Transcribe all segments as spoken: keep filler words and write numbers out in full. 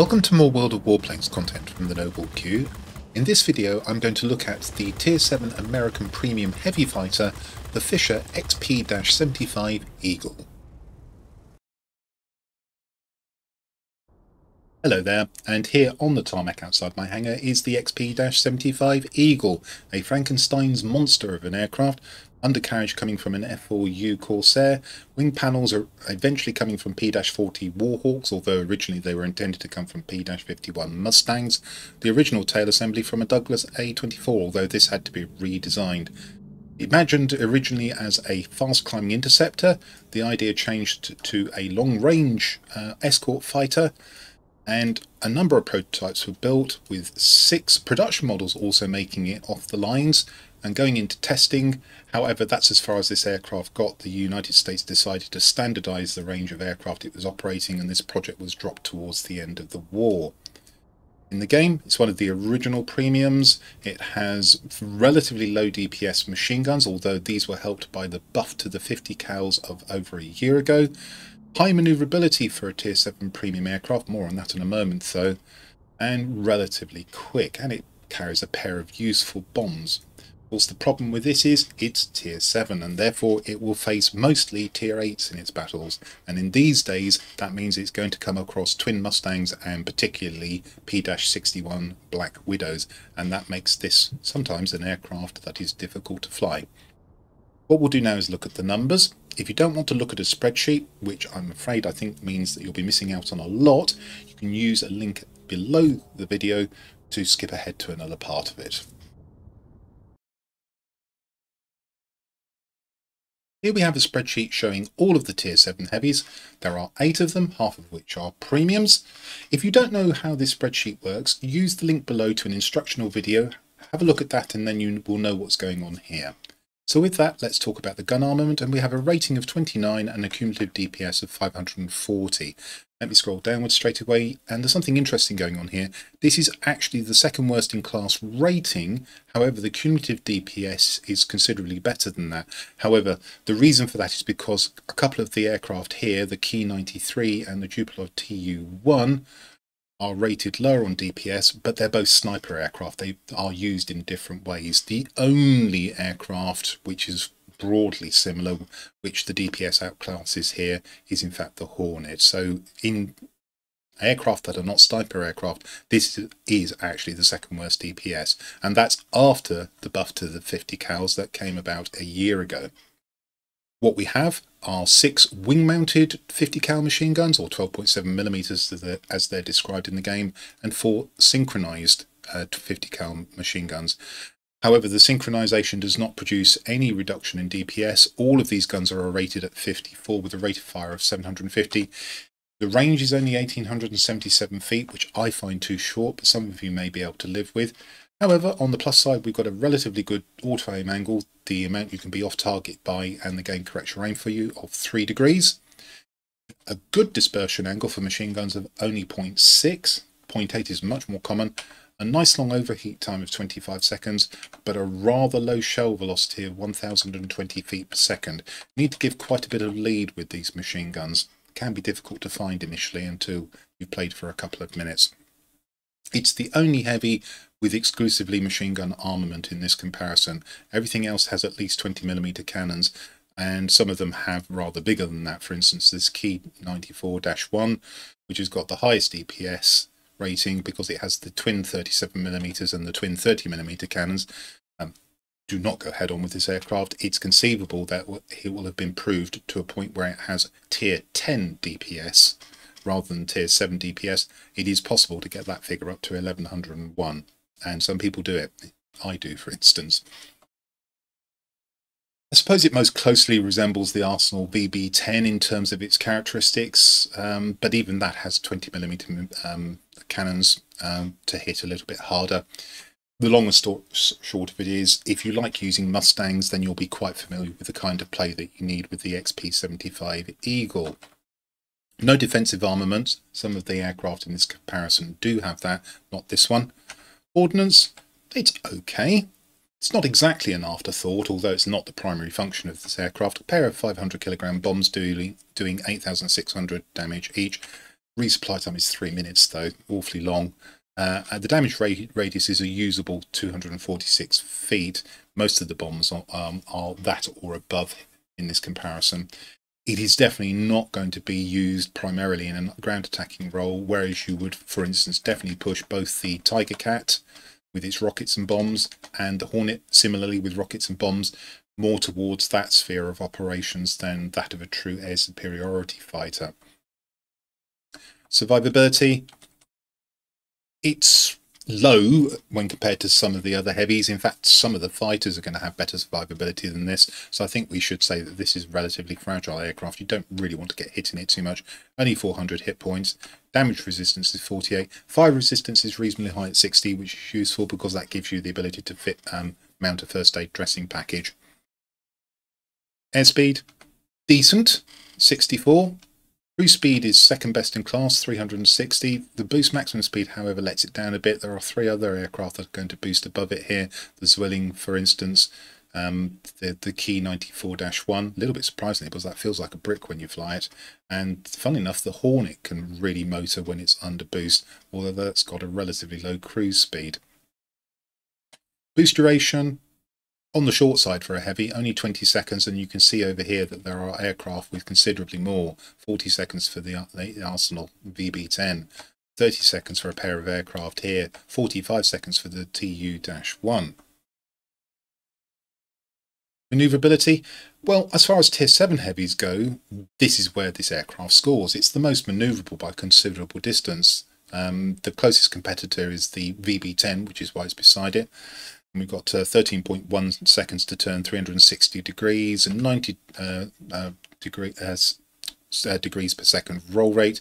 Welcome to more World of Warplanes content from The Noble Q. In this video I'm going to look at the Tier seven American Premium Heavy Fighter, the Fisher X P seventy-five Eagle. Hello there, and here on the tarmac outside my hangar is the X P seventy-five Eagle, a Frankenstein's monster of an aircraft, undercarriage coming from an F four U Corsair, wing panels are eventually coming from P forty Warhawks, although originally they were intended to come from P fifty-one Mustangs, the original tail assembly from a Douglas A twenty-four, although this had to be redesigned. Imagined originally as a fast-climbing interceptor, the idea changed to a long-range uh, escort fighter, and a number of prototypes were built, with six production models also making it off the lines and going into testing. However, that's as far as this aircraft got. The United States decided to standardize the range of aircraft it was operating, and this project was dropped towards the end of the war. In the game, it's one of the original premiums. It has relatively low D P S machine guns, although these were helped by the buff to the fifty cals of over a year ago. High manoeuvrability for a Tier seven premium aircraft, more on that in a moment though, and relatively quick, and it carries a pair of useful bombs. Of course, the problem with this is it's Tier seven, and therefore it will face mostly Tier eights in its battles, and in these days that means it's going to come across twin Mustangs and particularly P sixty-one Black Widows, and that makes this sometimes an aircraft that is difficult to fly. What we'll do now is look at the numbers. If you don't want to look at a spreadsheet, which I'm afraid I think means that you'll be missing out on a lot, you can use a link below the video to skip ahead to another part of it. Here we have a spreadsheet showing all of the Tier seven heavies. There are eight of them, half of which are premiums. If you don't know how this spreadsheet works, use the link below to an instructional video. Have a look at that and then you will know what's going on here. So with that, let's talk about the gun armament, and we have a rating of twenty-nine and a cumulative D P S of five hundred forty. Let me scroll downwards straight away, and there's something interesting going on here. This is actually the second worst in class rating, however the cumulative D P S is considerably better than that. However, the reason for that is because a couple of the aircraft here, the Ki ninety-three and the Tupolev Tu one, are rated lower on D P S, but they're both sniper aircraft. They are used in different ways. The only aircraft which is broadly similar, which the D P S outclasses here, is in fact the Hornet. So in aircraft that are not sniper aircraft, this is actually the second worst D P S, and that's after the buff to the fifty cals that came about a year ago. What we have are six wing-mounted fifty cal machine guns, or twelve point seven millimeters as they're described in the game, and four synchronized uh, fifty cal machine guns. However, the synchronization does not produce any reduction in D P S. All of these guns are rated at fifty-four with a rate of fire of seven hundred fifty. The range is only one thousand eight hundred seventy-seven feet, which I find too short, but some of you may be able to live with. However, on the plus side, we've got a relatively good auto-aim angle, the amount you can be off-target by, and the game corrects your aim for you, of three degrees. A good dispersion angle for machine guns of only zero point six, zero point eight is much more common, a nice long overheat time of twenty-five seconds, but a rather low shell velocity of one thousand twenty feet per second. You need to give quite a bit of lead with these machine guns. It can be difficult to find initially until you've played for a couple of minutes. It's the only heavy with exclusively machine gun armament in this comparison. Everything else has at least twenty millimeter cannons, and some of them have rather bigger than that. For instance, this Ki ninety-four dash one, which has got the highest D P S rating because it has the twin thirty-seven millimeters and the twin thirty millimeter cannons. Um, do not go head-on with this aircraft. It's conceivable that it will have been proved to a point where it has Tier ten D P S. Rather than Tier seven D P S, it is possible to get that figure up to eleven hundred one, and some people do it. I do, for instance. I suppose it most closely resembles the Arsenal V B ten in terms of its characteristics, um, but even that has twenty millimeter um, cannons um, to hit a little bit harder. The long and short of it is, if you like using Mustangs, then you'll be quite familiar with the kind of play that you need with the X P seventy-five Eagle. No defensive armament. Some of the aircraft in this comparison do have that, not this one. Ordnance, it's okay. It's not exactly an afterthought, although it's not the primary function of this aircraft. A pair of five hundred kilogram bombs do, doing eight thousand six hundred damage each, Resupply time is three minutes, though, awfully long. Uh, the damage radi radius is a usable two hundred forty-six feet. Most of the bombs are, um, are that or above in this comparison. It is definitely not going to be used primarily in a ground attacking role, whereas you would, for instance, definitely push both the Tiger Cat with its rockets and bombs and the Hornet, similarly with rockets and bombs, more towards that sphere of operations than that of a true air superiority fighter. Survivability, it's low when compared to some of the other heavies. In fact, some of the fighters are going to have better survivability than this, so I think we should say that this is relatively fragile aircraft. You don't really want to get hit in it too much. Only four hundred hit points. Damage resistance is forty-eight. Fire resistance is reasonably high at sixty, which is useful because that gives you the ability to fit um, mount a first aid dressing package. Airspeed, decent, sixty-four. Cruise speed is second best in class, three hundred sixty. The boost maximum speed, however, lets it down a bit. There are three other aircraft that are going to boost above it here. The Zwilling, for instance, um, the, the Ki ninety-four dash one. A little bit surprisingly, because that feels like a brick when you fly it. And funnily enough, the Hornet can really motor when it's under boost, although that's got a relatively low cruise speed. Boost duration, on the short side for a heavy, only twenty seconds, and you can see over here that there are aircraft with considerably more. forty seconds for the Arsenal V B ten, thirty seconds for a pair of aircraft here, forty-five seconds for the T U one. Maneuverability, well, as far as tier seven heavies go, this is where this aircraft scores. It's the most maneuverable by considerable distance. Um, the closest competitor is the V B ten, which is why it's beside it. We've got thirteen point one uh, seconds to turn three hundred sixty degrees and ninety uh, uh, degree, uh, uh, degrees per second roll rate.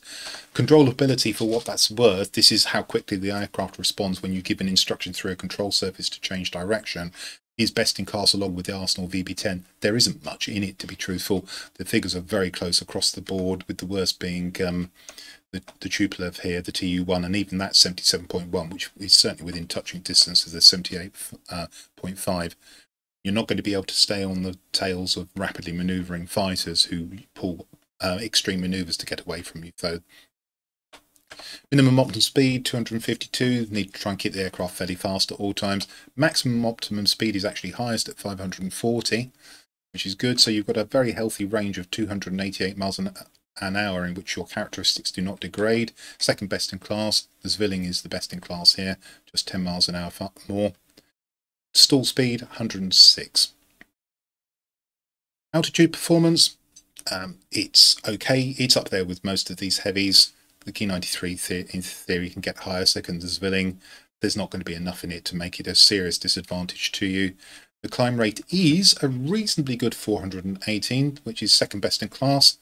Controllability, for what that's worth, this is how quickly the aircraft responds when you give an instruction through a control surface to change direction. Is best in class along with the Arsenal V B ten. There isn't much in it, to be truthful. The figures are very close across the board, with the worst being um, the, the Tupolev here, the T U one, and even that's seventy-seven point one, which is certainly within touching distance of the seventy-eight point five. You're not going to be able to stay on the tails of rapidly manoeuvring fighters who pull uh, extreme manoeuvres to get away from you, though. Minimum optimum speed, two hundred fifty-two. Need to try and keep the aircraft fairly fast at all times. Maximum optimum speed is actually highest at five hundred forty, which is good. So you've got a very healthy range of two hundred eighty-eight miles an hour in which your characteristics do not degrade. Second best in class. The Zwilling is the best in class here, just ten miles an hour more. Stall speed, one hundred six. Altitude performance, um, it's okay. It's up there with most of these heavies. The Ki ninety-three in theory can get higher, second as Zwilling. There's not going to be enough in it to make it a serious disadvantage to you. The climb rate is a reasonably good four hundred eighteen, which is second best in class.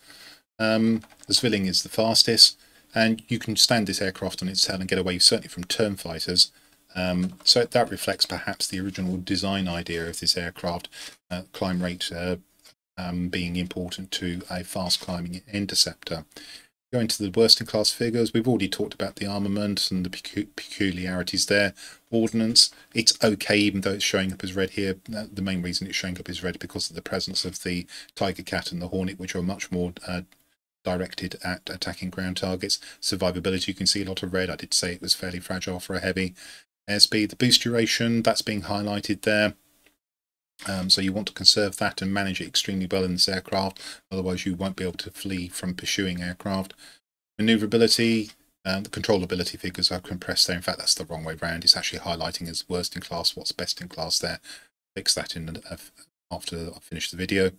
Um, the Zwilling is the fastest, and you can stand this aircraft on its tail and get away certainly from turn fighters. Um, so that reflects perhaps the original design idea of this aircraft, uh, climb rate uh, um, being important to a fast climbing interceptor. Going to the worst in class figures, we've already talked about the armament and the peculiarities there. Ordnance, it's okay even though it's showing up as red here. The main reason it's showing up as red because of the presence of the Tiger Cat and the Hornet, which are much more uh, directed at attacking ground targets. Survivability, you can see a lot of red. I did say it was fairly fragile for a heavy. Airspeed, the boost duration, that's being highlighted there. Um, so you want to conserve that and manage it extremely well in this aircraft, otherwise you won't be able to flee from pursuing aircraft. Maneuverability, um, the controllability figures are compressed there. In fact, that's the wrong way round. It's actually highlighting as worst in class what's best in class there. Fix that in uh, after I finish the video.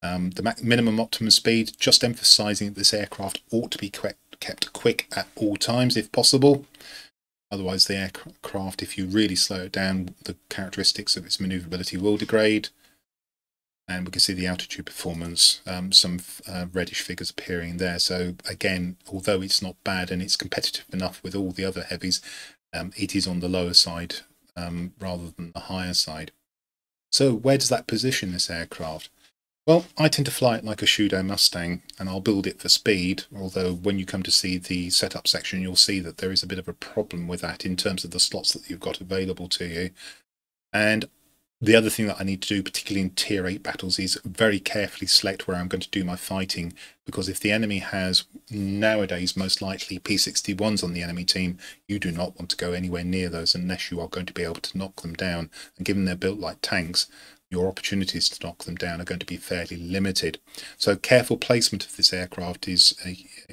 Um, the minimum optimum speed, just emphasising that this aircraft ought to be kept quick at all times if possible. Otherwise, the aircraft, if you really slow it down, the characteristics of its manoeuvrability will degrade. And we can see the altitude performance, um, some uh, reddish figures appearing there. So again, although it's not bad and it's competitive enough with all the other heavies, um, it is on the lower side um, rather than the higher side. So where does that position this aircraft? Well, I tend to fly it like a Shudo Mustang, and I'll build it for speed, although when you come to see the setup section, you'll see that there is a bit of a problem with that in terms of the slots that you've got available to you. And The other thing that I need to do, particularly in tier eight battles, is very carefully select where I'm going to do my fighting, because if the enemy has, nowadays most likely, P sixty-ones on the enemy team, you do not want to go anywhere near those unless you are going to be able to knock them down. And given they're built like tanks, your opportunities to knock them down are going to be fairly limited. So careful placement of this aircraft is uh,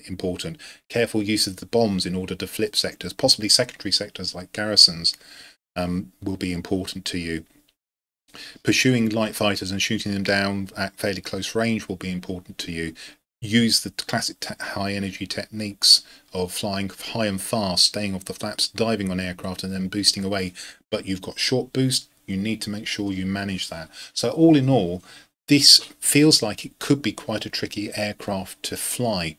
important. Careful use of the bombs in order to flip sectors, possibly secondary sectors like garrisons, um, will be important to you. Pursuing light fighters and shooting them down at fairly close range will be important to you. Use the classic high energy techniques of flying high and fast, staying off the flaps, diving on aircraft and then boosting away. But you've got short boost, you need to make sure you manage that. So all in all, this feels like it could be quite a tricky aircraft to fly.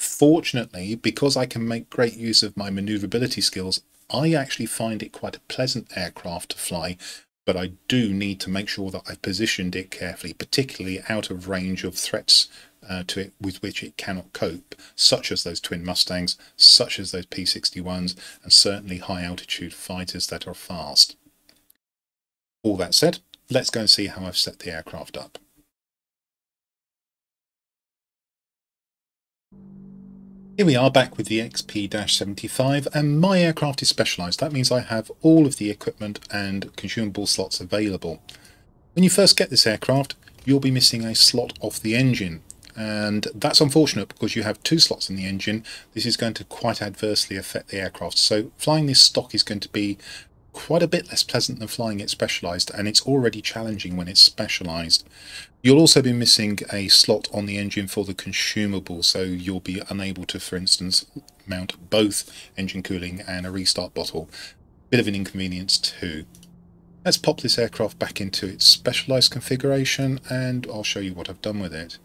Fortunately, because I can make great use of my maneuverability skills, I actually find it quite a pleasant aircraft to fly, but I do need to make sure that I positioned it carefully, particularly out of range of threats uh, to it with which it cannot cope, such as those twin Mustangs, such as those P sixty-ones, and certainly high altitude fighters that are fast. All that said, let's go and see how I've set the aircraft up. Here we are back with the X P seventy-five, and my aircraft is specialised. That means I have all of the equipment and consumable slots available. When you first get this aircraft, you'll be missing a slot off the engine, and that's unfortunate because you have two slots in the engine. This is going to quite adversely affect the aircraft, so flying this stock is going to be quite a bit less pleasant than flying it specialised, and it's already challenging when it's specialised. You'll also be missing a slot on the engine for the consumable, so you'll be unable to, for instance, mount both engine cooling and a restart bottle. Bit of an inconvenience too. Let's pop this aircraft back into its specialised configuration and I'll show you what I've done with it.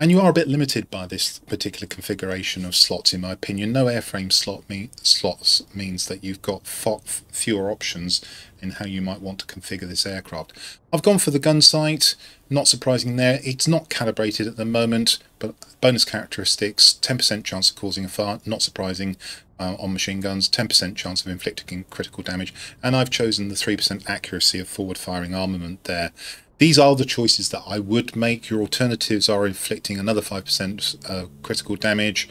And you are a bit limited by this particular configuration of slots, in my opinion. No airframe slot mean, slots means that you've got fewer options in how you might want to configure this aircraft. I've gone for the gun sight, not surprising there. It's not calibrated at the moment, but bonus characteristics, ten percent chance of causing a fire, not surprising uh, on machine guns, ten percent chance of inflicting critical damage, and I've chosen the three percent accuracy of forward firing armament there. These are the choices that I would make. Your alternatives are inflicting another five percent uh, critical damage,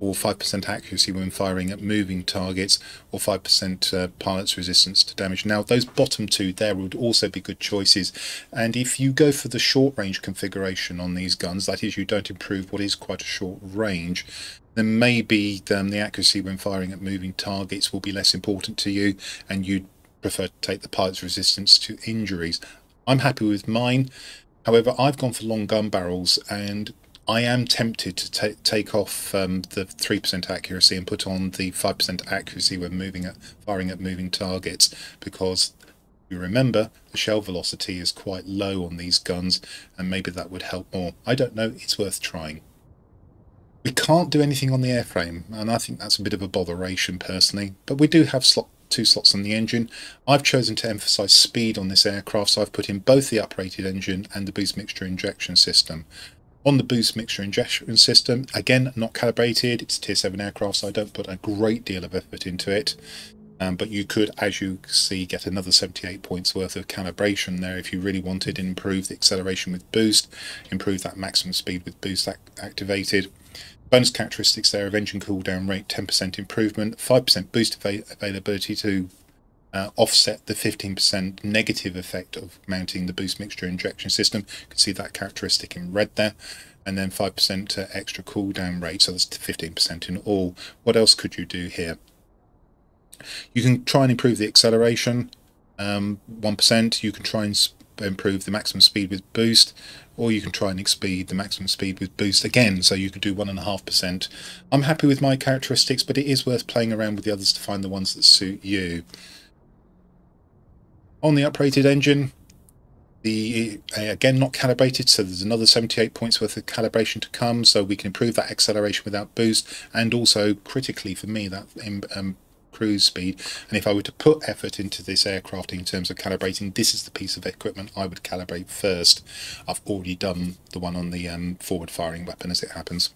or five percent accuracy when firing at moving targets, or five percent uh, pilot's resistance to damage. Now those bottom two there would also be good choices, and if you go for the short range configuration on these guns, that is, you don't improve what is quite a short range, then maybe um, the accuracy when firing at moving targets will be less important to you, and you'd prefer to take the pilot's resistance to injuries. I'm happy with mine. However, I've gone for long gun barrels, and I am tempted to take off um, the three percent accuracy and put on the five percent accuracy when moving at, firing at moving targets, because you remember the shell velocity is quite low on these guns, and maybe that would help more. I don't know, it's worth trying. We can't do anything on the airframe, and I think that's a bit of a botheration personally, but we do have slot two slots on the engine. I've chosen to emphasize speed on this aircraft, so I've put in both the uprated engine and the boost mixture injection system. On the boost mixture injection system, again, not calibrated, it's a tier seven aircraft, so I don't put a great deal of effort into it, um, but you could, as you see, get another seventy-eight points worth of calibration there if you really wanted, and improve the acceleration with boost, improve that maximum speed with boost activated. Bonus characteristics there of engine cooldown rate, ten percent improvement, five percent boost avail availability to uh, offset the fifteen percent negative effect of mounting the boost mixture injection system. You can see that characteristic in red there. And then five percent uh, extra cooldown rate, so that's fifteen percent in all. What else could you do here? You can try and improve the acceleration, um, one percent. You can try and improve the maximum speed with boost, or you can try and exceed the maximum speed with boost again, so you could do one and a half percent. I'm happy with my characteristics, but it is worth playing around with the others to find the ones that suit you. On the uprated engine, the again not calibrated, so there's another seventy-eight points worth of calibration to come, so we can improve that acceleration without boost, and also critically for me that um, cruise speed. And if I were to put effort into this aircraft in terms of calibrating, this is the piece of equipment I would calibrate first. I've already done the one on the um, forward firing weapon as it happens.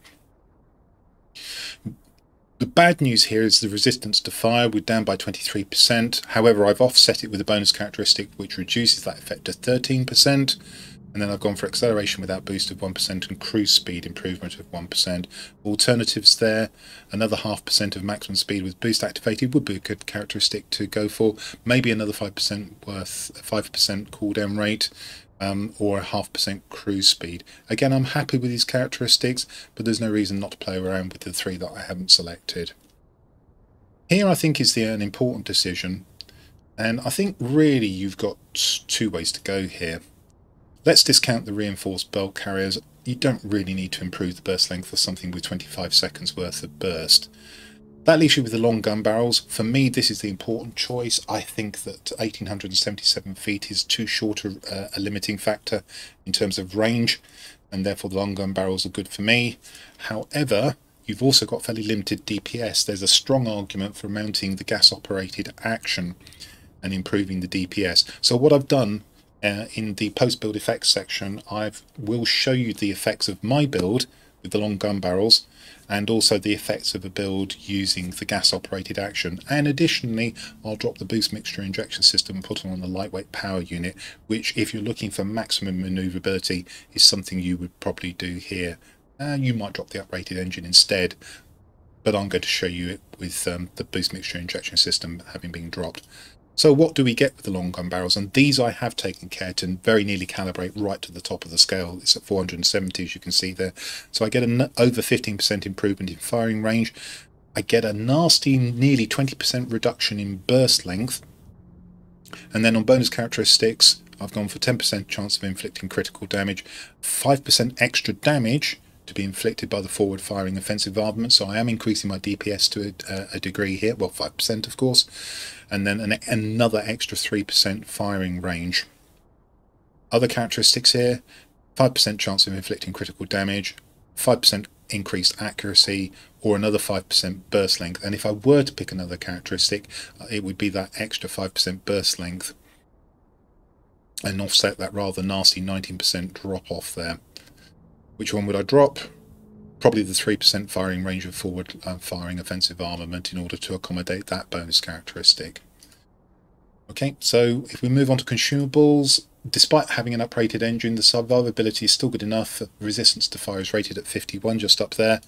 The bad news here is the resistance to fire. We're down by twenty-three percent. However, I've offset it with a bonus characteristic which reduces that effect to thirteen percent. And then I've gone for acceleration without boost of one percent and cruise speed improvement of one percent. Alternatives there, another half percent of maximum speed with boost activated would be a good characteristic to go for. Maybe another five percent worth, five percent cooldown rate. Um, or a half percent cruise speed. Again, I'm happy with these characteristics, but there's no reason not to play around with the three that I haven't selected. Here I think is the, an important decision, and I think really you've got two ways to go here. Let's discount the reinforced bolt carriers. You don't really need to improve the burst length for something with twenty-five seconds worth of burst. That leaves you with the long gun barrels. For me, this is the important choice. I think that one thousand eight hundred seventy-seven feet is too short a, uh, a limiting factor in terms of range, and therefore the long gun barrels are good for me. However, you've also got fairly limited D P S. There's a strong argument for mounting the gas-operated action and improving the D P S. So what I've done uh, in the post-build effects section, I will show you the effects of my build with the long gun barrels, and also the effects of a build using the gas operated action, and additionally I'll drop the boost mixture injection system and put it on a lightweight power unit, which if you're looking for maximum maneuverability is something you would probably do here. Uh, you might drop the uprated engine instead, but I'm going to show you it with um, the boost mixture injection system having been dropped. So what do we get with the long gun barrels? And these I have taken care to very nearly calibrate right to the top of the scale. It's at four hundred seventy as you can see there. So I get an over fifteen percent improvement in firing range. I get a nasty nearly twenty percent reduction in burst length. And then on bonus characteristics, I've gone for ten percent chance of inflicting critical damage, five percent extra damage to be inflicted by the forward firing offensive armament. So I am increasing my D P S to a, a degree here, well five percent of course, and then an, another extra three percent firing range. Other characteristics here, five percent chance of inflicting critical damage, five percent increased accuracy, or another five percent burst length. And if I were to pick another characteristic, it would be that extra five percent burst length and offset that rather nasty nineteen percent drop off there. Which one would I drop? Probably the three percent firing range of forward uh, firing offensive armament in order to accommodate that bonus characteristic. Okay, so if we move on to consumables, despite having an uprated engine, the survivability is still good enough. Resistance to fire is rated at fifty-one, just up there.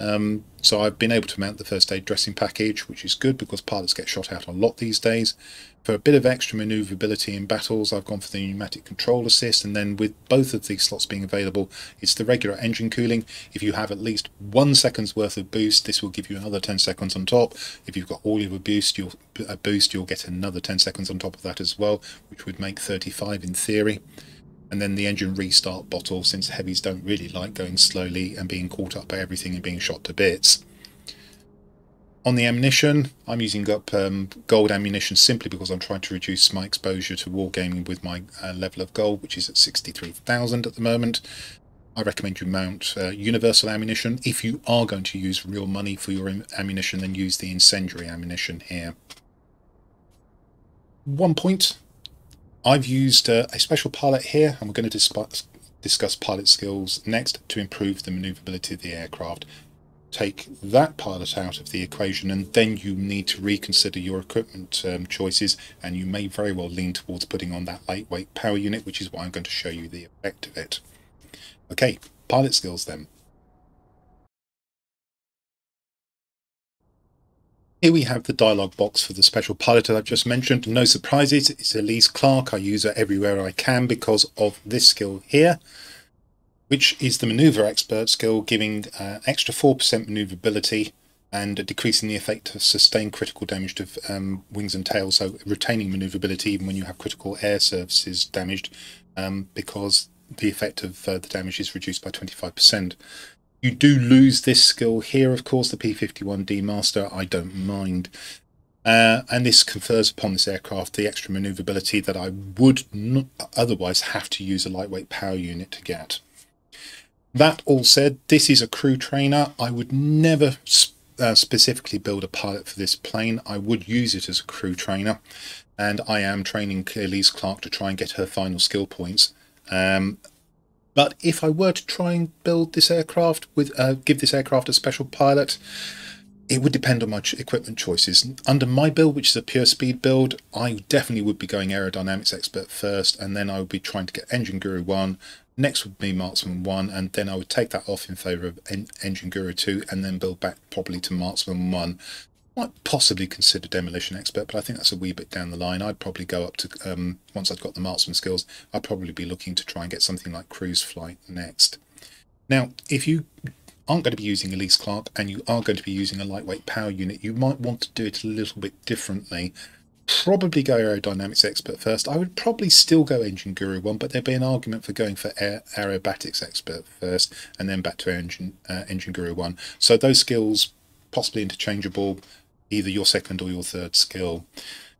Um, so I've been able to mount the first aid dressing package, which is good because pilots get shot out a lot these days. For a bit of extra manoeuvrability in battles, I've gone for the pneumatic control assist, and then with both of these slots being available, it's the regular engine cooling. If you have at least one second's worth of boost, this will give you another ten seconds on top. If you've got all your boost, you'll, uh, boost, you'll get another ten seconds on top of that as well, which would make thirty-five in theory. And then the engine restart bottle, since heavies don't really like going slowly and being caught up by everything and being shot to bits. On the ammunition, I'm using up um, gold ammunition simply because I'm trying to reduce my exposure to wargaming with my uh, level of gold, which is at sixty-three thousand at the moment. I recommend you mount uh, universal ammunition. If you are going to use real money for your ammunition, then use the incendiary ammunition here. One point, I've used uh, a special pilot here, and we're going to discuss, discuss pilot skills next to improve the maneuverability of the aircraft. Take that pilot out of the equation, and then you need to reconsider your equipment um, choices, and you may very well lean towards putting on that lightweight power unit, which is why I'm going to show you the effect of it. Okay, pilot skills then. Here we have the dialogue box for the special pilot that I've just mentioned. No surprises, it's Elise Clark. I use her everywhere I can because of this skill here, which is the Manoeuvre Expert skill, giving uh, extra four percent manoeuvrability and decreasing the effect of sustained critical damage to um, wings and tail, so retaining manoeuvrability even when you have critical air surfaces damaged, um, because the effect of uh, the damage is reduced by twenty-five percent. You do lose this skill here, of course, the P fifty-one D Master, I don't mind. Uh, and this confers upon this aircraft the extra manoeuvrability that I would not otherwise have to use a lightweight power unit to get. That all said, this is a crew trainer. I would never sp uh, specifically build a pilot for this plane. I would use it as a crew trainer, and I am training Elise Clark to try and get her final skill points. Um, but if I were to try and build this aircraft with, uh, give this aircraft a special pilot, it would depend on my equipment choices. Under my build, which is a pure speed build, I definitely would be going Aerodynamics Expert first, and then I would be trying to get Engine Guru one. Next would be Marksman one, and then I would take that off in favour of en Engine Guru two, and then build back probably to Marksman one. Might possibly consider Demolition Expert, but I think that's a wee bit down the line. I'd probably go up to, um, once I've got the Marksman skills, I'd probably be looking to try and get something like Cruise Flight next. Now, if you aren't going to be using Elise Clark and you are going to be using a lightweight power unit, you might want to do it a little bit differently. Probably go Aerodynamics Expert first. I would probably still go Engine Guru one, but there'd be an argument for going for Aer Aerobatics Expert first and then back to Engine, uh, Engine Guru one. So those skills, possibly interchangeable, either your second or your third skill.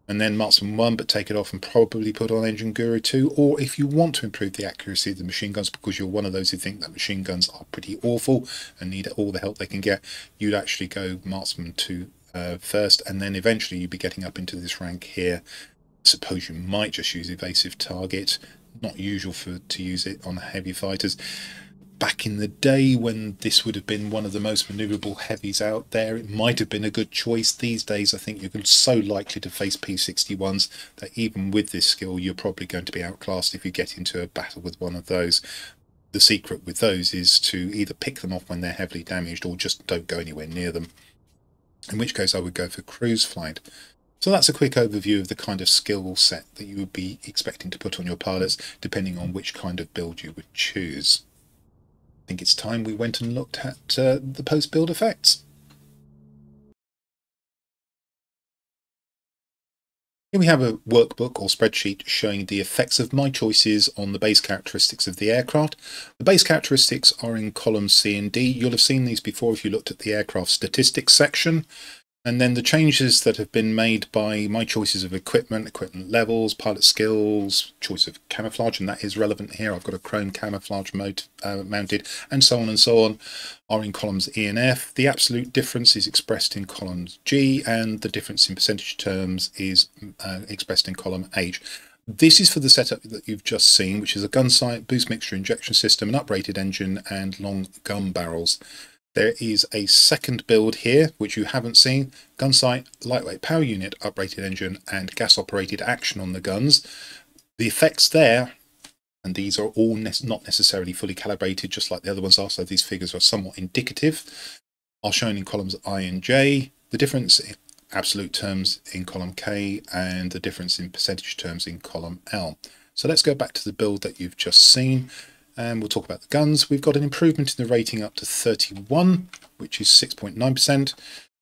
And then Marksman one, but take it off and probably put on Engine Guru two. Or if you want to improve the accuracy of the machine guns, because you're one of those who think that machine guns are pretty awful and need all the help they can get, you'd actually go Marksman two uh, first, and then eventually you'd be getting up into this rank here. Suppose you might just use Evasive Target. Not usual for to use it on heavy fighters. Back in the day when this would have been one of the most manoeuvrable heavies out there, it might have been a good choice. These days I think you're so likely to face P sixty-ones that even with this skill you're probably going to be outclassed if you get into a battle with one of those. The secret with those is to either pick them off when they're heavily damaged or just don't go anywhere near them, in which case I would go for Cruise Flight. So that's a quick overview of the kind of skill set that you would be expecting to put on your pilots depending on which kind of build you would choose. I think it's time we went and looked at uh, the post-build effects. Here we have a workbook or spreadsheet showing the effects of my choices on the base characteristics of the aircraft. The base characteristics are in columns C and D. You'll have seen these before if you looked at the aircraft statistics section. And then the changes that have been made by my choices of equipment, equipment levels, pilot skills, choice of camouflage, and that is relevant here. I've got a chrome camouflage mode, uh, mounted, and so on and so on, are in columns E and F. The absolute difference is expressed in columns G, and the difference in percentage terms is uh, expressed in column H. This is for the setup that you've just seen, which is a gun sight, boost mixture injection system, an uprated engine, and long gun barrels. There is a second build here, which you haven't seen. Gun sight, lightweight power unit, uprated engine, and gas-operated action on the guns. The effects there, and these are all ne not necessarily fully calibrated, just like the other ones are, so these figures are somewhat indicative, are shown in columns I and J. The difference in absolute terms in column K, and the difference in percentage terms in column L. So let's go back to the build that you've just seen. And we'll talk about the guns. We've got an improvement in the rating up to thirty-one, which is six point nine percent.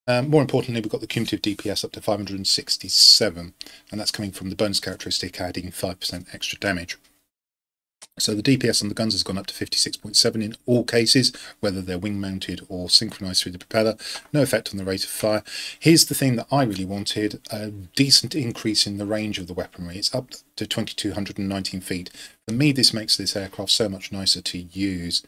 Um, more importantly, we've got the cumulative D P S up to five hundred sixty-seven, and that's coming from the bonus characteristic adding five percent extra damage. So the D P S on the guns has gone up to fifty-six point seven in all cases, whether they're wing mounted or synchronized through the propeller. No effect on the rate of fire. Here's the thing that I really wanted, a decent increase in the range of the weaponry. It's up to two thousand two hundred nineteen feet. For me, this makes this aircraft so much nicer to use.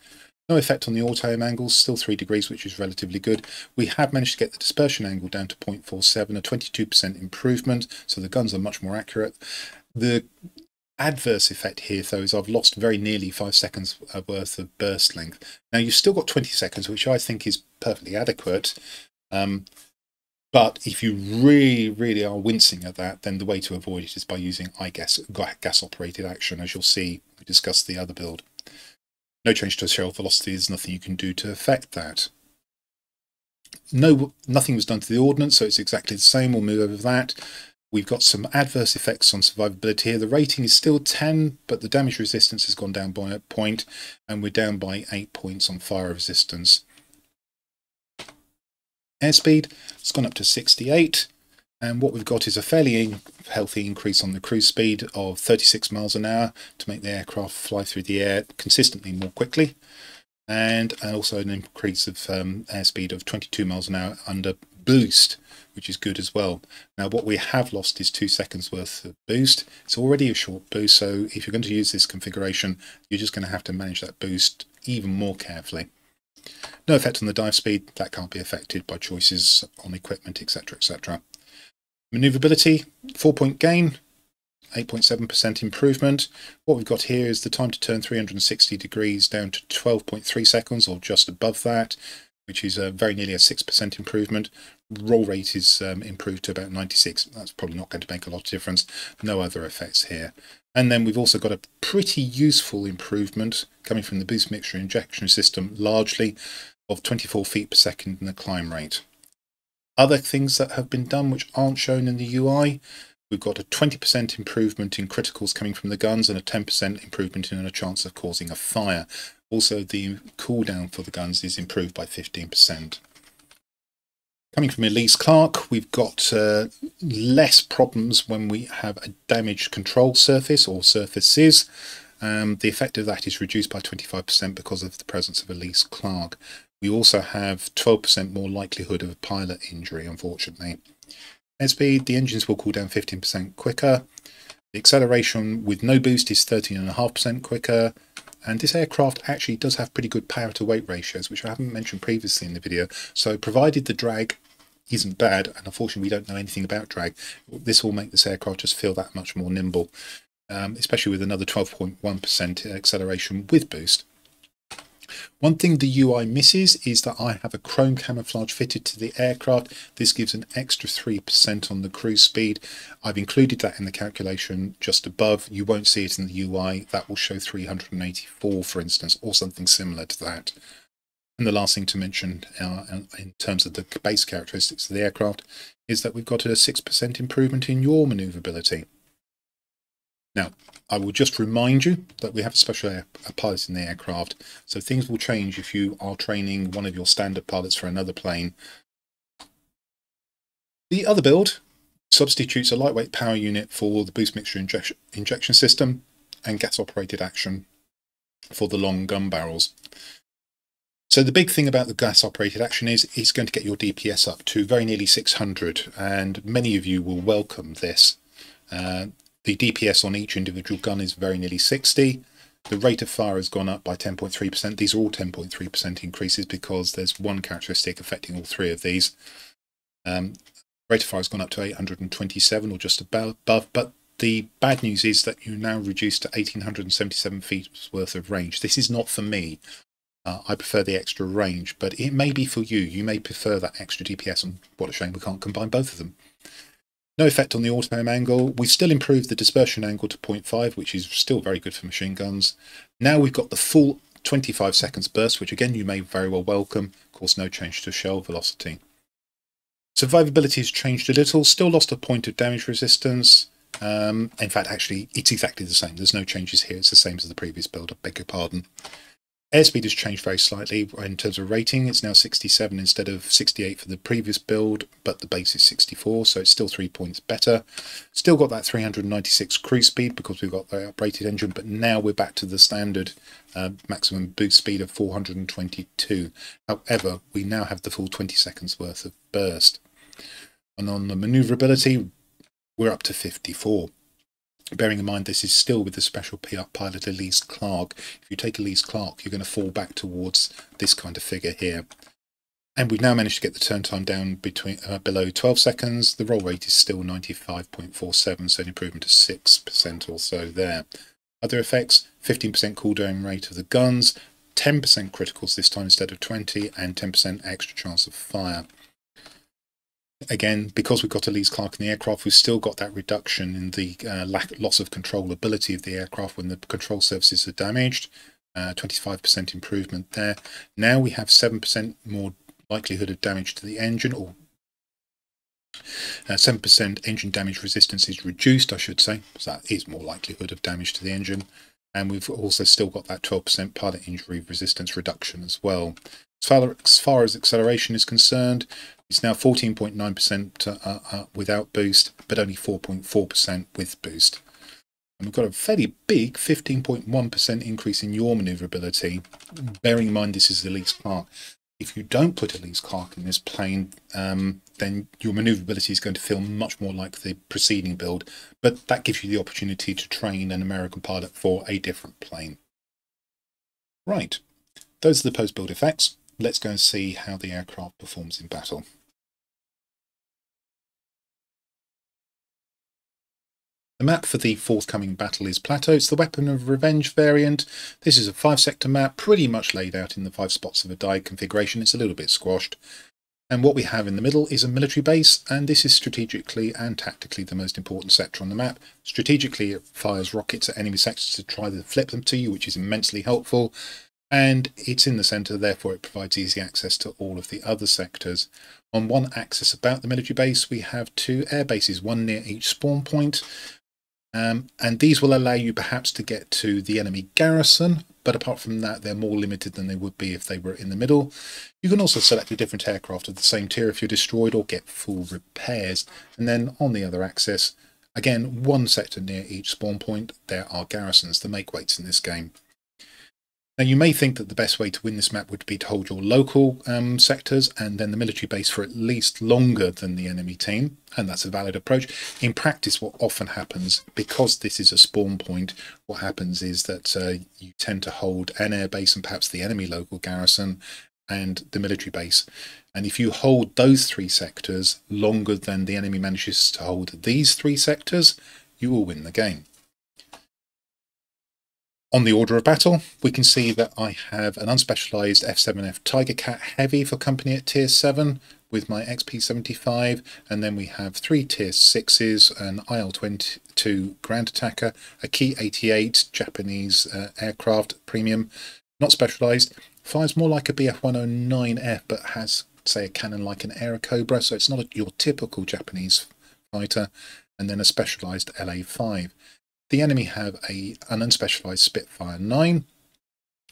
No effect on the auto aim angles, still three degrees, which is relatively good. We have managed to get the dispersion angle down to zero point four seven, a twenty-two percent improvement, so the guns are much more accurate. The adverse effect here, though, is I've lost very nearly five seconds worth of burst length. Now, you've still got twenty seconds, which I think is perfectly adequate. Um, but if you really, really are wincing at that, then the way to avoid it is by using, I guess, gas-operated action, as you'll see we discussed the other build. No change to axial velocity. There's nothing you can do to affect that. No, nothing was done to the ordnance, so it's exactly the same. We'll move over that. We've got some adverse effects on survivability here. The rating is still ten, but the damage resistance has gone down by a point, and we're down by eight points on fire resistance. Airspeed, it's gone up to sixty-eight, and what we've got is a fairly healthy increase on the cruise speed of thirty-six miles an hour to make the aircraft fly through the air consistently more quickly, and also an increase of um, airspeed of twenty-two miles an hour under boost, which is good as well. Now, what we have lost is two seconds worth of boost. It's already a short boost, so if you're going to use this configuration, you're just going to have to manage that boost even more carefully. No effect on the dive speed. That can't be affected by choices on equipment, etc, et cetera. Maneuverability, four-point gain, eight point seven percent improvement. What we've got here is the time to turn three hundred sixty degrees down to twelve point three seconds, or just above that. which is uh, very nearly a six percent improvement. Roll rate is um, improved to about ninety-six. That's probably not going to make a lot of difference. No other effects here. And then we've also got a pretty useful improvement coming from the boost mixture injection system, largely of twenty-four feet per second in the climb rate. Other things that have been done which aren't shown in the U I, we've got a twenty percent improvement in criticals coming from the guns and a ten percent improvement in a chance of causing a fire. Also, the cooldown for the guns is improved by fifteen percent. Coming from Elise Clark, we've got uh, less problems when we have a damaged control surface or surfaces. Um, the effect of that is reduced by twenty-five percent because of the presence of Elise Clark. We also have twelve percent more likelihood of a pilot injury, unfortunately. Airspeed, the engines will cool down fifteen percent quicker. The acceleration with no boost is thirteen point five percent quicker. And this aircraft actually does have pretty good power to weight ratios, which I haven't mentioned previously in the video. So provided the drag isn't bad, and unfortunately we don't know anything about drag, this will make this aircraft just feel that much more nimble, um, especially with another twelve point one percent acceleration with boost. One thing the U I misses is that I have a chrome camouflage fitted to the aircraft. This gives an extra three percent on the cruise speed. I've included that in the calculation just above. You won't see it in the U I. That will show three hundred eighty-four, for instance, or something similar to that. And the last thing to mention uh, in terms of the base characteristics of the aircraft is that we've got a six percent improvement in yaw maneuverability. Now, I will just remind you that we have a special air, a pilot in the aircraft, so things will change if you are training one of your standard pilots for another plane. The other build substitutes a lightweight power unit for the boost mixture injection, injection system and gas-operated action for the long gun barrels. So the big thing about the gas-operated action is it's going to get your D P S up to very nearly six hundred, and many of you will welcome this. Uh, The D P S on each individual gun is very nearly sixty. The rate of fire has gone up by ten point three percent. These are all ten point three percent increases because there's one characteristic affecting all three of these. Um, rate of fire has gone up to eight hundred twenty-seven or just about above, but the bad news is that you're now reduced to one thousand eight hundred seventy-seven feet worth of range. This is not for me. Uh, I prefer the extra range, but it may be for you. You may prefer that extra D P S, and what a shame we can't combine both of them. No effect on the auto-aim angle. We've still improved the dispersion angle to zero point five, which is still very good for machine guns. Now we've got the full twenty-five seconds burst, which again you may very well welcome. Of course, no change to shell velocity. Survivability has changed a little. Still lost a point of damage resistance. Um, in fact, actually, it's exactly the same. There's no changes here. It's the same as the previous build. I beg your pardon. Airspeed has changed very slightly in terms of rating. It's now sixty-seven instead of sixty-eight for the previous build, but the base is sixty-four, so it's still three points better. Still got that three hundred ninety-six cruise speed because we've got the uprated engine, but now we're back to the standard uh, maximum boost speed of four hundred twenty-two. However, we now have the full twenty seconds worth of burst. And on the maneuverability, we're up to fifty-four. Bearing in mind, this is still with the special pilot Elise Clark. If you take Elise Clark, you're going to fall back towards this kind of figure here. And we've now managed to get the turn time down between uh, below twelve seconds. The roll rate is still ninety-five point four seven, so an improvement of six percent or so there. Other effects, fifteen percent cooldown rate of the guns, ten percent criticals this time instead of twenty, and ten percent extra chance of fire. Again, because we've got Elise Clark in the aircraft, we've still got that reduction in the uh, lack, loss of controllability of the aircraft when the control surfaces are damaged. Uh, twenty-five percent improvement there. Now we have seven percent more likelihood of damage to the engine, or uh, seven percent engine damage resistance is reduced, I should say, because that is more likelihood of damage to the engine. And we've also still got that twelve percent pilot injury resistance reduction as well. As far, as far as acceleration is concerned, it's now fourteen point nine percent uh, uh, without boost, but only four point four percent with boost. And we've got a fairly big fifteen point one percent increase in yaw maneuverability. Bearing in mind this is Elise Clark. If you don't put Elise Clark in this plane, um, then your maneuverability is going to feel much more like the preceding build, but that gives you the opportunity to train an American pilot for a different plane. Right, those are the post-build effects. Let's go and see how the aircraft performs in battle. The map for the forthcoming battle is Plateau. It's the Weapon of Revenge variant. This is a five-sector map, pretty much laid out in the five spots of a diag configuration. It's a little bit squashed. And what we have in the middle is a military base, and this is strategically and tactically the most important sector on the map. Strategically, it fires rockets at enemy sectors to try to flip them to you, which is immensely helpful. And it's in the centre, therefore it provides easy access to all of the other sectors. On one axis about the military base, we have two air bases, one near each spawn point. Um, and these will allow you perhaps to get to the enemy garrison, but apart from that they're more limited than they would be if they were in the middle. You can also select a different aircraft of the same tier if you're destroyed or get full repairs. And then on the other axis, again one sector near each spawn point, there are garrisons, the make weights in this game. Now you may think that the best way to win this map would be to hold your local um, sectors and then the military base for at least longer than the enemy team, and that's a valid approach. In practice, what often happens, because this is a spawn point, what happens is that uh, you tend to hold an air base and perhaps the enemy local garrison and the military base. And if you hold those three sectors longer than the enemy manages to hold these three sectors, you will win the game. On the order of battle, we can see that I have an unspecialised F seven F Tiger Cat Heavy for company at tier seven with my X P seventy-five, and then we have three tier sixes, an I L twenty-two Grand Attacker, a Ki eighty-eight Japanese uh, aircraft, premium, not specialised, fires more like a B F one oh nine F but has, say, a cannon like an Aero Cobra, so it's not a, your typical Japanese fighter, and then a specialised L A five. The enemy have a, an unspecialised Spitfire nine.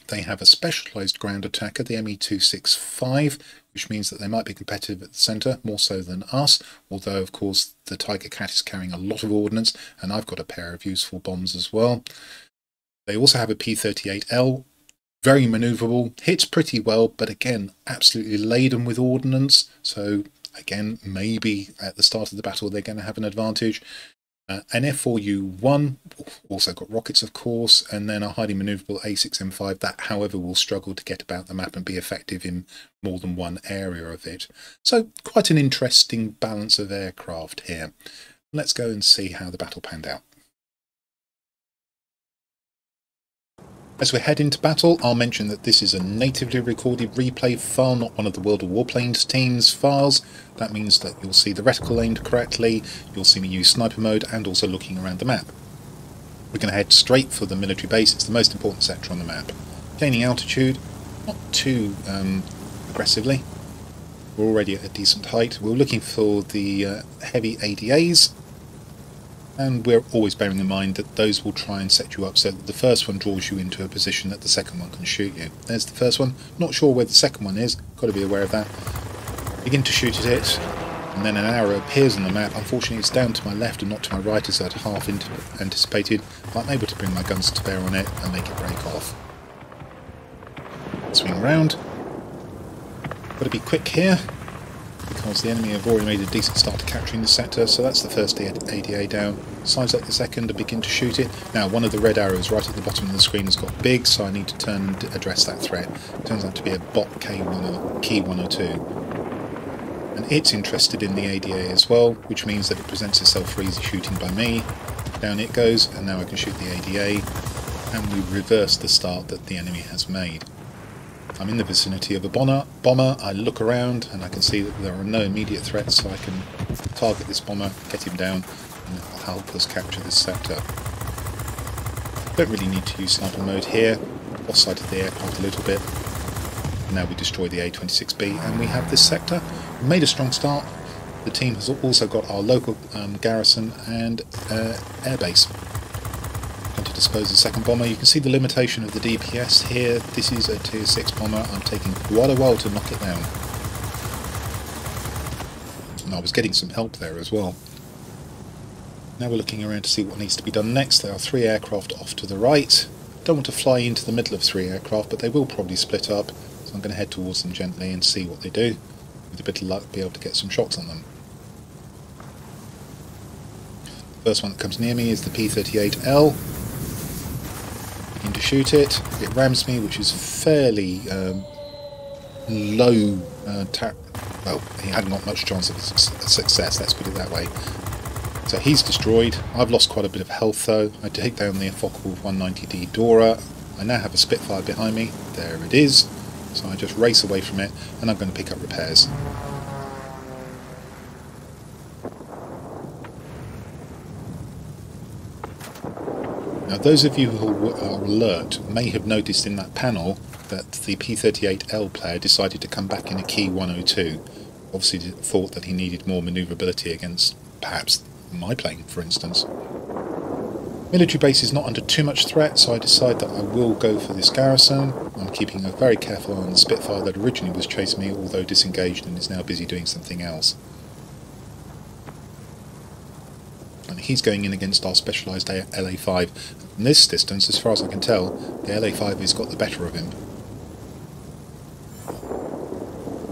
They have a specialised ground attacker, the M E two sixty-five, which means that they might be competitive at the centre, more so than us, although, of course, the Tiger Cat is carrying a lot of ordnance, and I've got a pair of useful bombs as well. They also have a P thirty-eight L, very manoeuvrable, hits pretty well, but again, absolutely laden with ordnance, so again, maybe at the start of the battle they're going to have an advantage. Uh, an F four U one, also got rockets of course, and then a highly manoeuvrable A six M five. That, however, will struggle to get about the map and be effective in more than one area of it. So quite an interesting balance of aircraft here. Let's go and see how the battle panned out. As we head into battle, I'll mention that this is a natively recorded replay file, not one of the World of Warplanes team's files. That means that you'll see the reticle aimed correctly, you'll see me use sniper mode and also looking around the map. We're going to head straight for the military base, it's the most important sector on the map. Gaining altitude, not too um, aggressively. We're already at a decent height. We're looking for the uh, heavy A D As. And we're always bearing in mind that those will try and set you up so that the first one draws you into a position that the second one can shoot you. There's the first one. Not sure where the second one is. Got to be aware of that. Begin to shoot at it. And then an arrow appears on the map. Unfortunately, it's down to my left and not to my right as I'd half anticipated. But I'm able to bring my guns to bear on it and make it break off. Swing round. Got to be quick here, because the enemy have already made a decent start to capturing the sector, so that's the first A D A down. Size up the second and begin to shoot it. Now, one of the red arrows right at the bottom of the screen has got big, so I need to turn and address that threat. Turns out to be a bot Ki one oh two. And it's interested in the A D A as well, which means that it presents itself for easy shooting by me. Down it goes, and now I can shoot the A D A, and we reverse the start that the enemy has made. I'm in the vicinity of a bomber, I look around and I can see that there are no immediate threats, so I can target this bomber, get him down, and it will help us capture this sector. Don't really need to use sniper mode here, off-sighted the aircraft a little bit. Now we destroy the A twenty-six B and we have this sector. We made a strong start. The team has also got our local um, garrison and uh, airbase. To dispose of the second bomber. You can see the limitation of the D P S here. This is a tier six bomber. I'm taking quite a while to knock it down. And I was getting some help there as well. Now we're looking around to see what needs to be done next. There are three aircraft off to the right. Don't want to fly into the middle of three aircraft, but they will probably split up. So I'm going to head towards them gently and see what they do. With a bit of luck, be able to get some shots on them. The first one that comes near me is the P thirty-eight L. To shoot it, it rams me, which is fairly um, low. Uh, well, he had not much chance of success. Let's put it that way. So he's destroyed. I've lost quite a bit of health though. I take down the Focke-Wulf one ninety D Dora. I now have a Spitfire behind me. There it is. So I just race away from it and I'm going to pick up repairs. Now those of you who are alert may have noticed in that panel that the P thirty-eight L player decided to come back in a Ki one oh two. Obviously thought that he needed more manoeuvrability against perhaps my plane, for instance. Military base is not under too much threat, so I decide that I will go for this garrison. I'm keeping a very careful eye on the Spitfire that originally was chasing me, although disengaged and is now busy doing something else. And he's going in against our specialised L A five. From this distance, as far as I can tell, the L A five has got the better of him.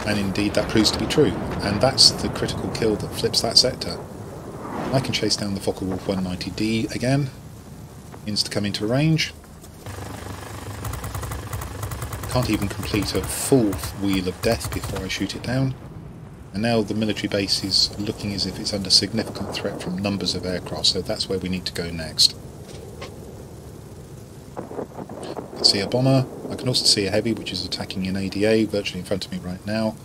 And indeed that proves to be true, and that's the critical kill that flips that sector. I can chase down the Focke-Wulf one ninety D again, means to come into range. Can't even complete a full wheel of death before I shoot it down. And now the military base is looking as if it's under significant threat from numbers of aircraft, so that's where we need to go next. I can see a bomber, I can also see a heavy which is attacking in A D A virtually in front of me right now.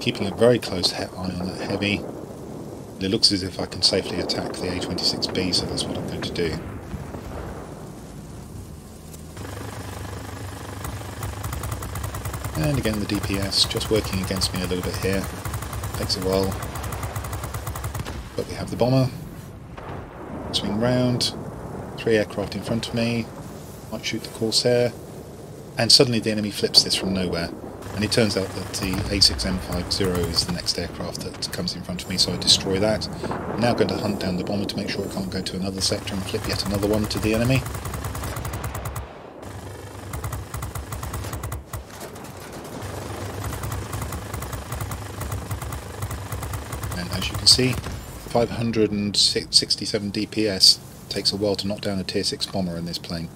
Keeping a very close eye on that heavy. It looks as if I can safely attack the A twenty-six B, so that's what I'm going to do. And again the D P S, just working against me a little bit here. Takes a while. But we have the bomber. Swing round. Three aircraft in front of me. Might shoot the Corsair. And suddenly the enemy flips this from nowhere. And it turns out that the A six M five is the next aircraft that comes in front of me, so I destroy that. I'm now going to hunt down the bomber to make sure it can't go to another sector and flip yet another one to the enemy. And as you can see, five hundred sixty-seven D P S takes a while to knock down a tier six bomber in this plane.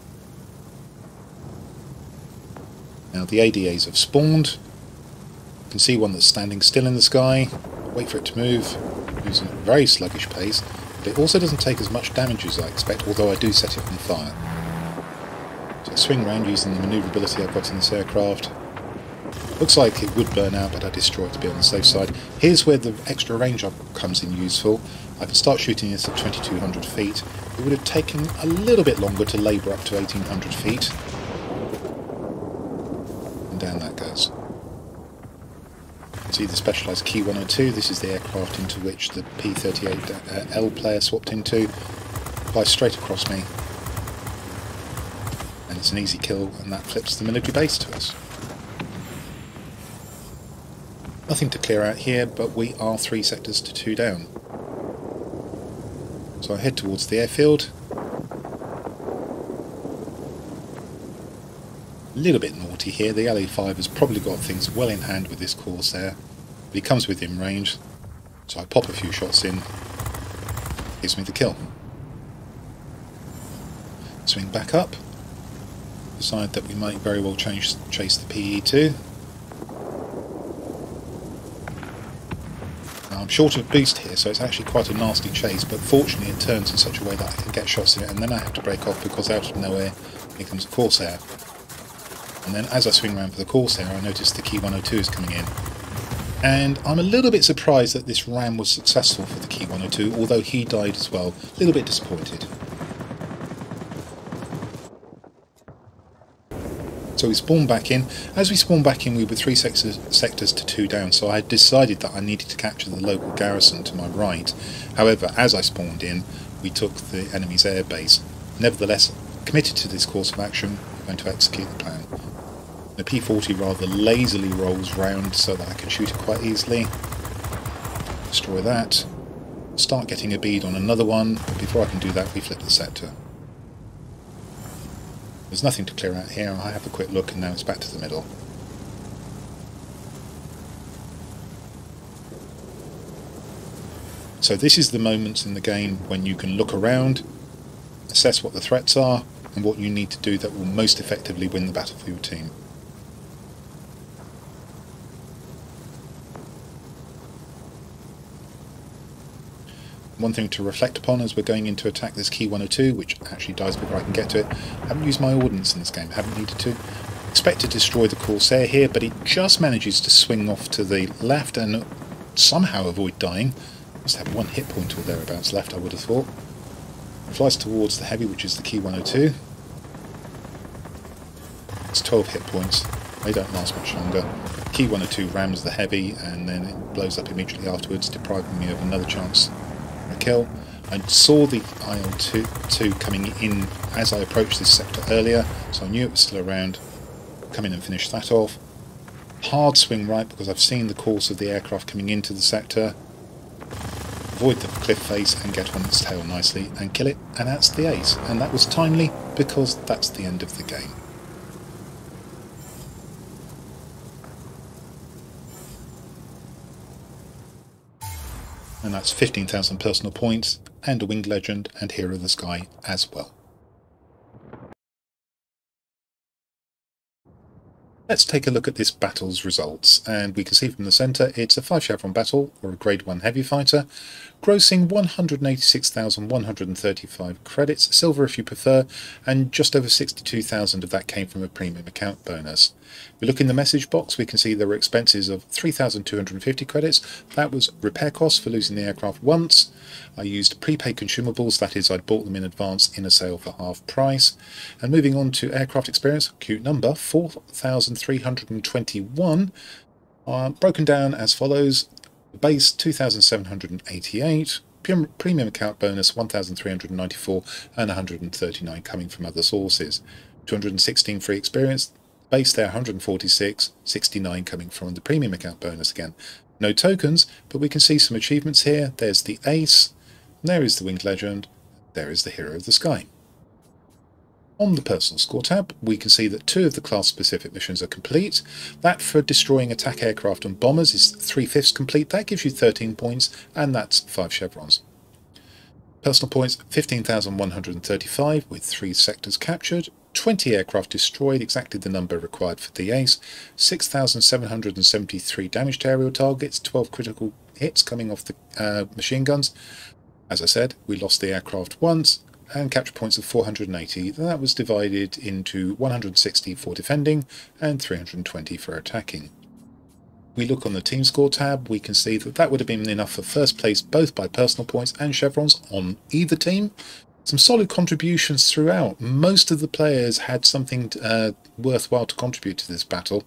Now the A D As have spawned. You can see one that's standing still in the sky. Wait for it to move. It moves at a very sluggish pace, but it also doesn't take as much damage as I expect, although I do set it on fire. So I swing round using the manoeuvrability I've got in this aircraft. Looks like it would burn out, but I destroy it to be on the safe side. Here's where the extra range comes in useful. I can start shooting this at twenty-two hundred feet. It would have taken a little bit longer to labour up to eighteen hundred feet. Down that goes. See the specialised Ki one oh two, this is the aircraft into which the P thirty-eight L player swapped into. Flies straight across me. And it's an easy kill, and that flips the military base to us. Nothing to clear out here, but we are three sectors to two down. So I head towards the airfield. A little bit naughty here, the L A five has probably got things well in hand with this Corsair, but he comes within range, so I pop a few shots in, gives me the kill. Swing back up, decide that we might very well change, chase the P E two. Now I'm short of boost here, so it's actually quite a nasty chase, but fortunately it turns in such a way that I can get shots in it, and then I have to break off because out of nowhere here comes the Corsair. And then as I swing around for the Corsair, I notice the Ki one oh two is coming in. And I'm a little bit surprised that this ram was successful for the Ki one oh two, although he died as well. A little bit disappointed. So we spawn back in. As we spawn back in, we were three sectors, sectors to two down, so I had decided that I needed to capture the local garrison to my right. However, as I spawned in, we took the enemy's airbase. Nevertheless, committed to this course of action, I'm going to execute the plan. The P forty rather lazily rolls round so that I can shoot it quite easily. Destroy that. Start getting a bead on another one, but before I can do that we flip the sector. There's nothing to clear out here, I have a quick look and now it's back to the middle. So this is the moments in the game when you can look around, assess what the threats are, and what you need to do that will most effectively win the battle for your team. One thing to reflect upon as we're going in to attack this Ki one oh two, which actually dies before I can get to it. I haven't used my ordnance in this game, haven't needed to. Expect to destroy the Corsair here, but it just manages to swing off to the left and somehow avoid dying. Must have one hit point or thereabouts left, I would have thought. It flies towards the heavy, which is the Ki one oh two. It's twelve hit points. They don't last much longer. Ki one oh two rams the heavy and then it blows up immediately afterwards, depriving me of another chance at a kill. I saw the I L two coming in as I approached this sector earlier, so I knew it was still around. Come in and finish that off. Hard swing right because I've seen the course of the aircraft coming into the sector. Avoid the cliff face and get on its tail nicely and kill it, and that's the ace. And that was timely because that's the end of the game. And that's fifteen thousand personal points and a winged legend and hero of the sky as well. Let's take a look at this battle's results, and we can see from the centre it's a five chevron battle, or a grade one heavy fighter, grossing one hundred eighty-six thousand one hundred thirty-five credits, silver if you prefer, and just over sixty-two thousand of that came from a premium account bonus. If we look in the message box, we can see there were expenses of three thousand two hundred fifty credits. That was repair costs for losing the aircraft once. I used prepaid consumables, that is, I bought them in advance in a sale for half price. And moving on to aircraft experience, cute number, four thousand three hundred twenty-one, uh, broken down as follows: base two thousand seven hundred eighty-eight, premium account bonus one thousand three hundred ninety-four, and one hundred thirty-nine coming from other sources. two hundred sixteen free experience, base there one hundred forty-six, sixty-nine coming from the premium account bonus again. No tokens, but we can see some achievements here. There's the ace, there is the winged legend, there is the hero of the sky. On the personal score tab, we can see that two of the class-specific missions are complete. That for destroying attack aircraft and bombers is three-fifths complete. That gives you thirteen points, and that's five chevrons. Personal points, fifteen thousand one hundred thirty-five with three sectors captured, twenty aircraft destroyed, exactly the number required for the ace, six thousand seven hundred seventy-three damaged aerial targets, twelve critical hits coming off the uh, machine guns. As I said, we lost the aircraft once, and capture points of four hundred eighty. That was divided into one hundred sixty for defending and three hundred twenty for attacking. We look on the team score tab, we can see that that would have been enough for first place both by personal points and chevrons on either team. Some solid contributions throughout. Most of the players had something uh, worthwhile to contribute to this battle,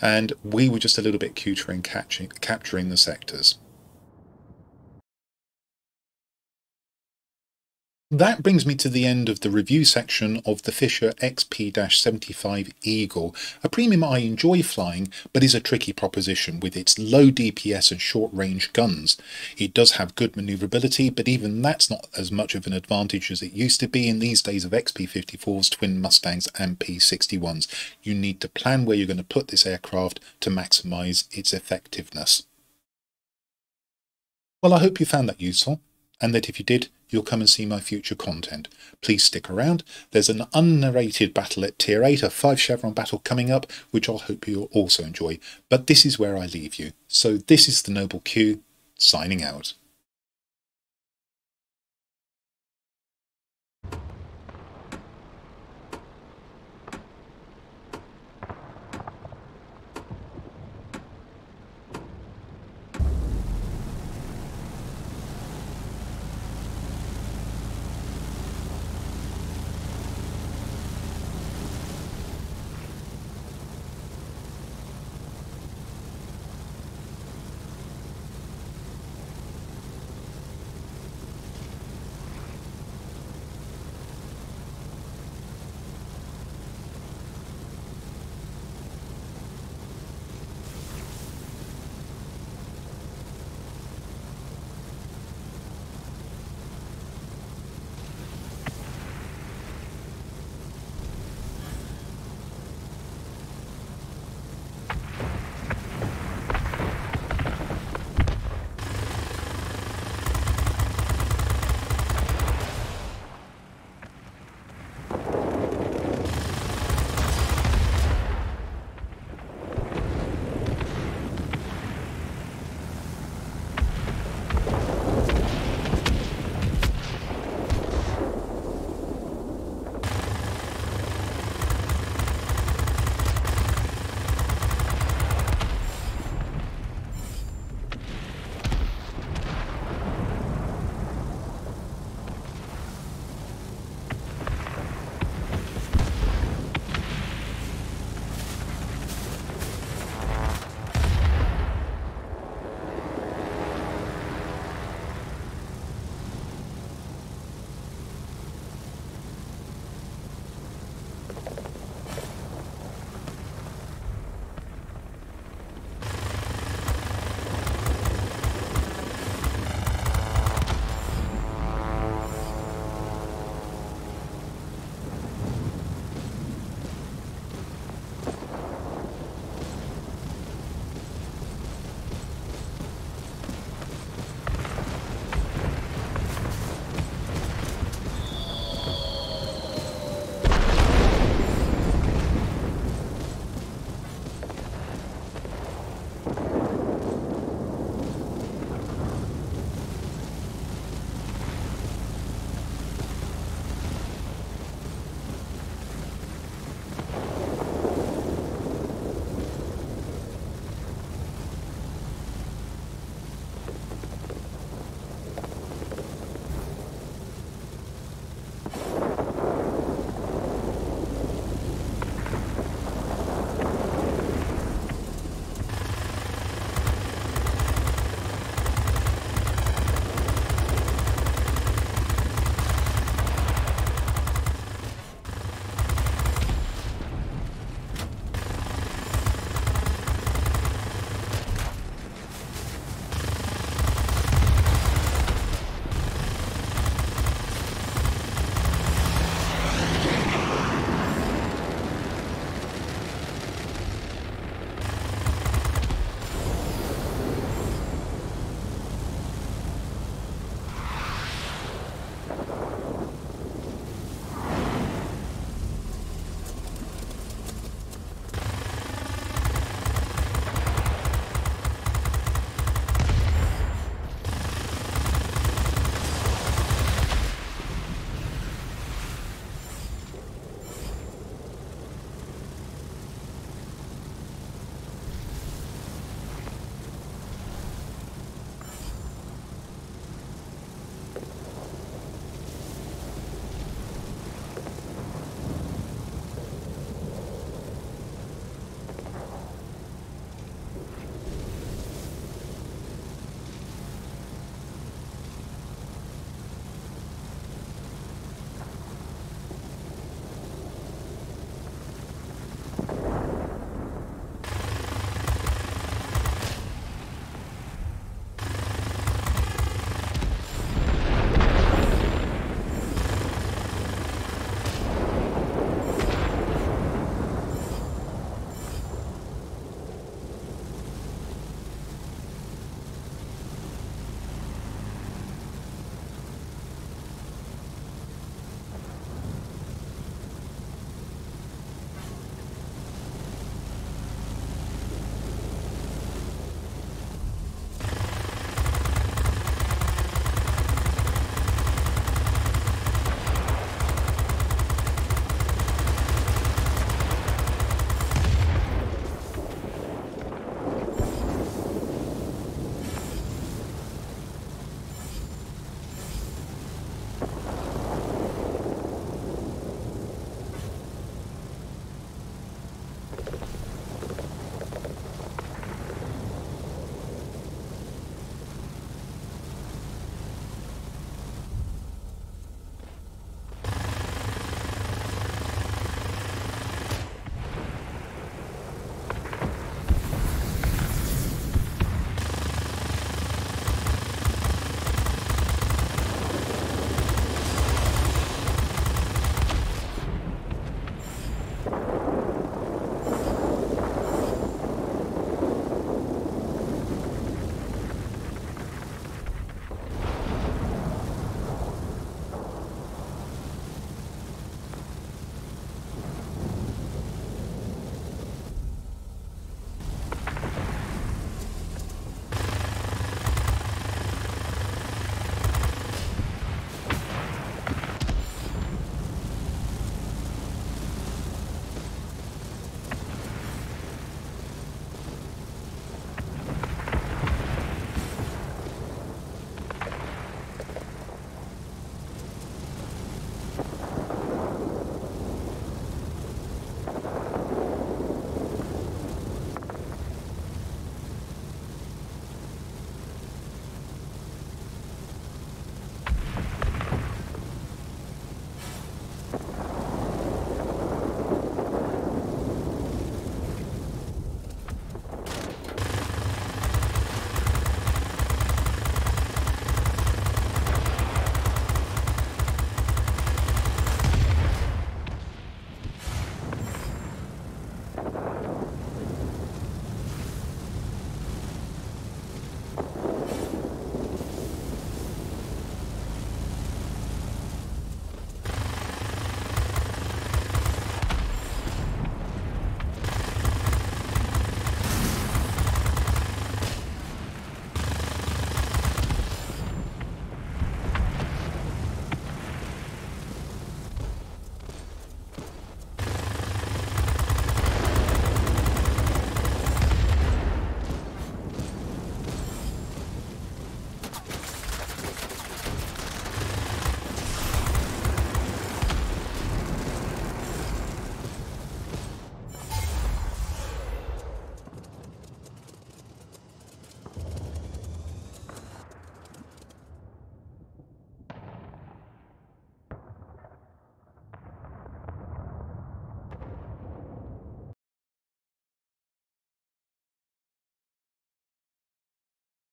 and we were just a little bit cuter in catching, capturing the sectors. That brings me to the end of the review section of the Fisher X P seventy-five Eagle, a premium I enjoy flying but is a tricky proposition with its low D P S and short-range guns. It does have good manoeuvrability, but even that's not as much of an advantage as it used to be in these days of X P fifty-fours, twin Mustangs and P sixty-ones. You need to plan where you're going to put this aircraft to maximise its effectiveness. Well, I hope you found that useful, and that if you did, you'll come and see my future content. Please stick around. There's an unnarrated battle at tier eight, a five chevron battle coming up, which I hope you'll also enjoy. But this is where I leave you. So this is the Noble Q, signing out.